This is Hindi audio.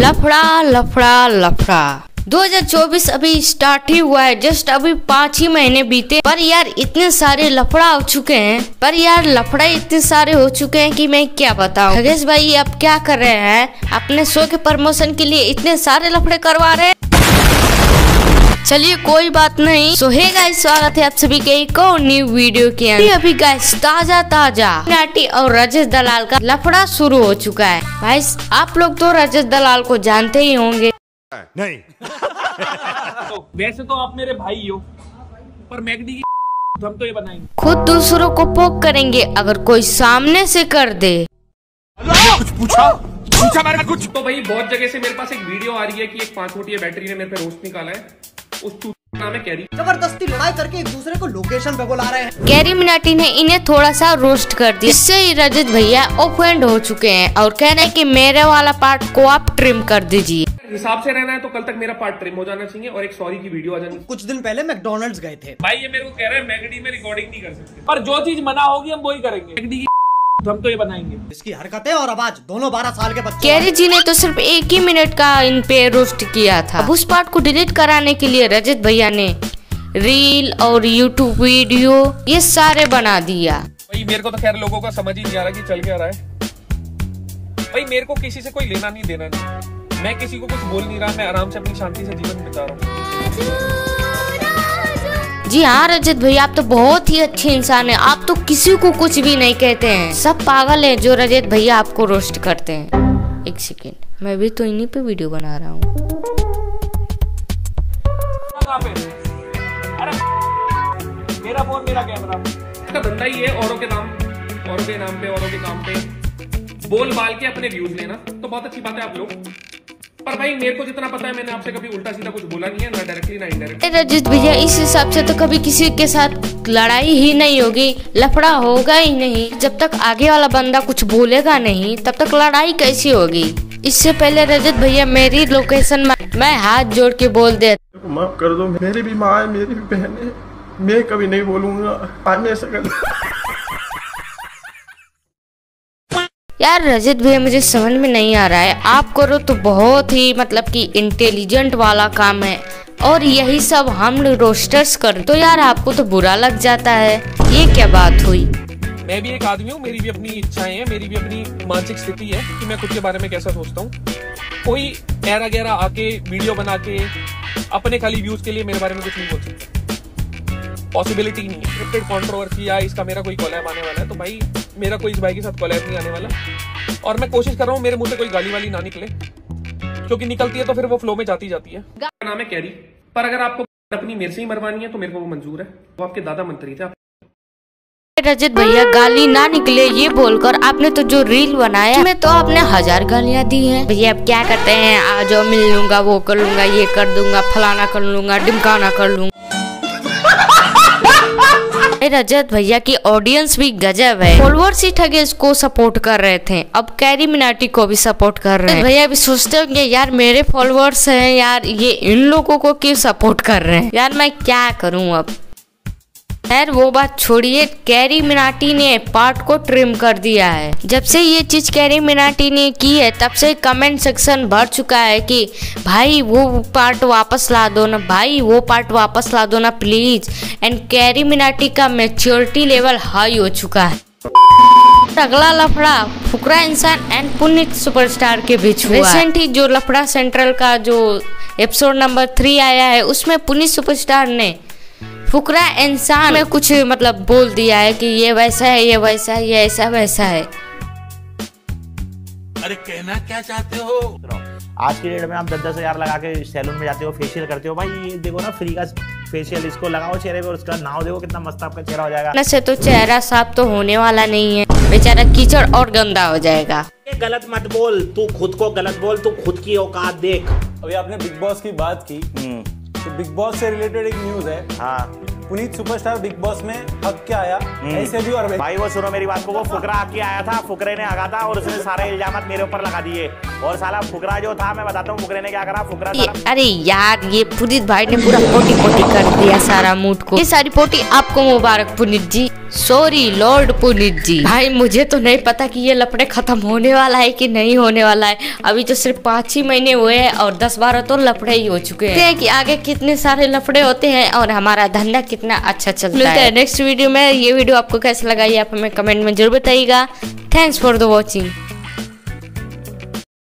लफड़ा लफड़ा लफड़ा 2024 अभी स्टार्ट ही हुआ है। जस्ट अभी 5 ही महीने बीते, पर यार इतने सारे लफड़ा हो चुके हैं, पर यार लफड़ा इतने सारे हो चुके हैं कि मैं क्या बताऊं। थुगेश भाई आप क्या कर रहे हैं? अपने शो के प्रमोशन के लिए इतने सारे लफड़े करवा रहे हैं। चलिए कोई बात नहीं। सो हे गाइस, स्वागत है आप सभी के एक और न्यू वीडियो के अंदर। अभी गाइस ताजा नाटी और रजत दलाल का लफड़ा शुरू हो चुका है। भाई आप लोग तो रजत दलाल को जानते ही होंगे। नहीं तो वैसे तो आप मेरे भाई हो, पर मैकडी की हम तो ये बनाएंगे। खुद दूसरों को पोक करेंगे अगर कोई सामने से कर दे। कुछ पूछा मैंने कुछ तो भाई बहुत जगह से मेरे पास एक वीडियो आ रही है कि एक 5 फुटिया बैटरी ने मेरे पे रोस्ट निकाला है। जबरदस्ती लड़ाई करके एक दूसरे को लोकेशन पे बुला रहे हैं। कैरी मिनाटी ने इन्हें थोड़ा सा रोस्ट कर दिया, इससे ही रजत भैया ऑफेंड हो चुके हैं और कह रहे हैं कि मेरे वाला पार्ट को आप ट्रिम कर दीजिए। हिसाब से रहना है तो कल तक मेरा पार्ट ट्रिम हो जाना चाहिए और एक सॉरी की वीडियो आ जानी। कुछ दिन पहले मैकडोनल्ड्स गए थे भाई, ये मेरे को कह रहे हैं मैगडी में रिकॉर्डिंग नहीं कर सकते, पर जो चीज मना होगी हम वही करेंगे। हम तो ये बनाएंगे। इसकी हरकतें और आवाज दोनों 12 साल के बच्चे। कैरी जी ने तो सिर्फ 1 ही मिनट का इन पे रोस्ट किया था। अब उस पार्ट को डिलीट कराने के लिए रजत भैया ने रील और यूट्यूब वीडियो ये सारे बना दिया। भाई मेरे को तो खैर लोगों का समझ ही नहीं आ रहा कि चल क्या रहा है। भाई मेरे को किसी से कोई लेना नहीं देना नहीं, मैं किसी को कुछ बोल नहीं रहा, मैं आराम से अपनी शांति से जीवन बिता रहा हूँ। जी हाँ रजत भैया आप तो बहुत ही अच्छे इंसान हैं, आप तो किसी को कुछ भी नहीं कहते हैं। सब पागल हैं जो रजत भैया आपको रोस्ट करते हैं। एक सेकेंड, मैं भी तो इन्हीं पे वीडियो बना रहा हूँ। मेरा फोन मेरा कैमरा, इसका धंधा ही है औरों के नाम, औरों के नाम पे, औरों के काम पे बोल बाल के अपने व्यूज लेना। तो बहुत अच्छी बात है आप लोग, पर भाई मेरे को जितना पता है मैंने आपसे कभी उल्टा सीधा कुछ बोला नहीं है, ना डायरेक्टली ना इनडायरेक्टली। रजत भैया इस हिसाब से तो कभी किसी के साथ लड़ाई ही नहीं होगी, लफड़ा होगा ही नहीं। जब तक आगे वाला बंदा कुछ बोलेगा नहीं तब तक लड़ाई कैसी होगी। इससे पहले रजत भैया मेरी लोकेशन मैं हाथ जोड़ के बोल दे माफ कर दो, मेरी भी माँ है, मेरी भी बहन है, मैं कभी नहीं बोलूँगा। यार रजत भैया मुझे समझ में नहीं आ रहा है, आप करो तो बहुत ही मतलब कि इंटेलिजेंट वाला काम है और यही सब हम रोस्टर्स कर तो यार आपको तो बुरा लग जाता है। ये क्या बात हुई? मैं भी एक आदमी हूँ, मेरी भी अपनी इच्छाएं हैं, मेरी भी अपनी मानसिक स्थिति है कि मैं खुद के बारे में कैसा सोचता हूँ। कोई गहरा गहरा आके वीडियो बना के अपने खाली व्यूज के लिए मेरे बारे में कुछ नहीं बोल सकता, पॉसिबिलिटी नहीं। स्क्रिप्टेड कंट्रोवर्सी या इसका मेरा कोई कोलैब आने वाला है तो भाई मेरा कोई इस भाई के साथ कोलैब नहीं आने वाला। और मैं कोशिश कर रहा हूँ मेरे मुंह से कोई गाली वाली ना निकले, क्योंकि निकलती है तो फिर वो फ्लो में जाती है। नाम है कैरी, पर अगर आपको अपनी मेरे से ही मरवानी है तो मेरे को वो मंजूर है। वो आपके दादा मंत्री थे। रजत भैया गाली ना निकले ये बोलकर आपने तो जो रील बनाया में तो आपने 1000 गालियाँ दी है। भैया अब क्या करते हैं, आ जाओ मिल लूंगा, वो कर लूंगा, ये कर दूंगा, फलाना कर लूंगा, ढिमकाना कर लूंगा। रजत भैया की ऑडियंस भी गजब है। फॉलोअर्स ही थुगेश को सपोर्ट कर रहे थे, अब कैरी मिनाटी को भी सपोर्ट कर रहे हैं। भैया भी सोचते होंगे यार मेरे फॉलोअर्स हैं, यार ये इन लोगों को क्यों सपोर्ट कर रहे हैं, यार मैं क्या करूं अब। खैर वो बात छोड़िए, कैरी मिनाटी ने पार्ट को ट्रिम कर दिया है। जब से ये चीज कैरी मिनाटी ने की है तब से कमेंट सेक्शन भर चुका है कि भाई वो पार्ट वापस ला दो ना, भाई वो पार्ट वापस ला दो ना प्लीज। एंड कैरी मिनाटी का मैच्योरिटी लेवल हाई हो चुका है। अगला लफड़ा फुकरा इंसान एंड पुनीत सुपरस्टार के बीच हुआ। रिसेंट ही जो लफड़ा सेंट्रल का जो एपिसोड नंबर 3 आया है उसमें पुनीत सुपरस्टार ने फुकरा इंसान में कुछ मतलब बोल दिया है कि ये वैसा है, ये वैसा है, ये ऐसा वैसा है। अरे कहना क्या चाहते हो? आज की डेट में आप 10-10 हजार लगा के सैलून में जाते हो, फेशियल करते हो, भाई ये देखो ना फ्री का फेशियल, इसको लगाओ चेहरे पे और उसका नाव देखो कितना मस्त आपका चेहरा हो जाएगा। वैसे तो चेहरा साफ तो होने वाला नहीं है, बेचारा कीचड़ और गंदा हो जाएगा। गलत मत बोल, तू खुद को गलत बोल, तू खुद की औकात देख। अभी आपने बिग बॉस की बात की, तो बिग बॉस से रिलेटेड एक न्यूज है। हाँ पुनीत सुपरस्टार बिग बॉस में हक क्या आया ऐसे भी। और भाई वो सुनो मेरी बात को, वो फुकरा हक के आया था, फुकरे ने हका था और उसने सारे इल्जामात मेरे ऊपर लगा दिए। और साला फुकरा जो था मैं बताता हूँ फुकरे ने क्या करा। फुकरा अरे यार ये पुनीत भाई ने पूरा पोटी पोटी कर दिया सारा मूड को। ये सारी पोटी आपको मुबारक पुनीत जी। Sorry lord Puneet ji. भाई मुझे तो नहीं पता कि ये लफड़े खत्म होने वाला है कि नहीं होने वाला है, अभी तो सिर्फ 5 ही महीने हुए हैं और 10-12 तो लफड़े ही हो चुके हैं कि आगे कितने सारे लफड़े होते हैं और हमारा धंधा कितना अच्छा चलता है। नेक्स्ट वीडियो में। ये वीडियो आपको कैसा लगा ये आप हमें कमेंट में जरूर बताइएगा। Thanks for the watching.